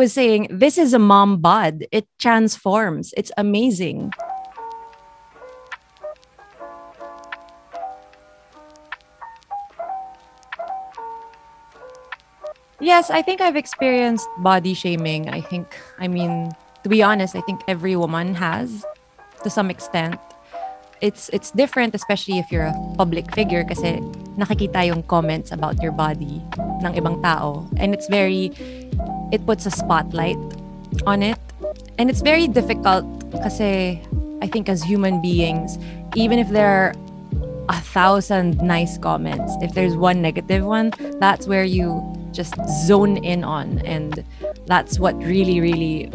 was saying, this is a mom bod. It transforms. It's amazing. Yes, I think I've experienced body shaming. To be honest, I think every woman has to some extent. It's different, especially if you're a public figure kasi nakikita yung comments about your body ng ibang tao. And it puts a spotlight on it. And it's very difficult kasi I think as human beings, even if there are 1,000 nice comments, if there's one negative one, that's where you just zone in on, and that's what really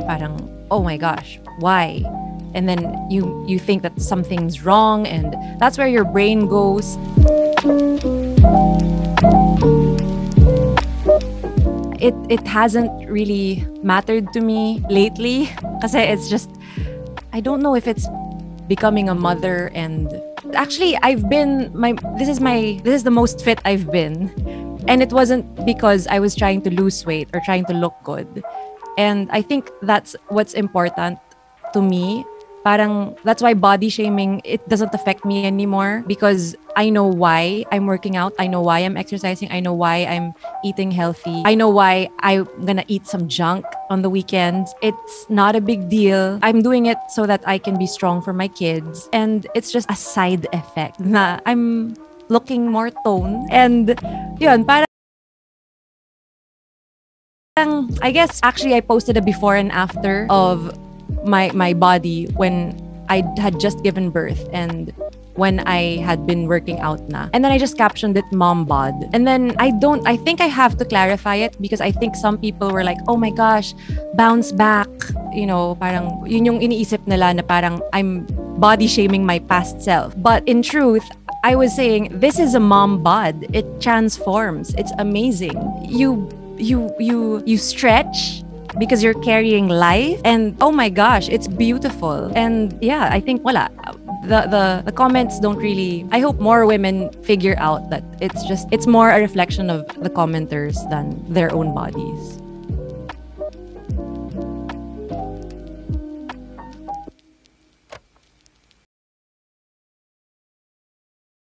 parang, oh my gosh, why? And then you think that something's wrong, and that's where your brain goes. It hasn't really mattered to me lately kasi it's just, I don't know if it's becoming a mother. And actually this is the most fit I've been. And it wasn't because I was trying to lose weight or trying to look good. And I think that's what's important to me. Parang, that's why body shaming, it doesn't affect me anymore because I know why I'm working out. I know why I'm exercising. I know why I'm eating healthy. I know why I'm gonna eat some junk on the weekends. It's not a big deal. I'm doing it so that I can be strong for my kids. And it's just a side effect. Nah, I'm looking more toned. And yun, parang, I guess, actually I posted a before and after of my body when I had just given birth and when I had been working out na. And then I just captioned it mom bod. And then I think I have to clarify it because I think some people were like, oh my gosh, bounce back. You know, parang yun yung iniisip nila na parang I'm body shaming my past self. But in truth, I was saying, this is a mom bod. It transforms. It's amazing. You stretch because you're carrying life, and oh my gosh, it's beautiful. And yeah, I think wala. The comments don't really. I hope more women figure out that it's more a reflection of the commenters than their own bodies.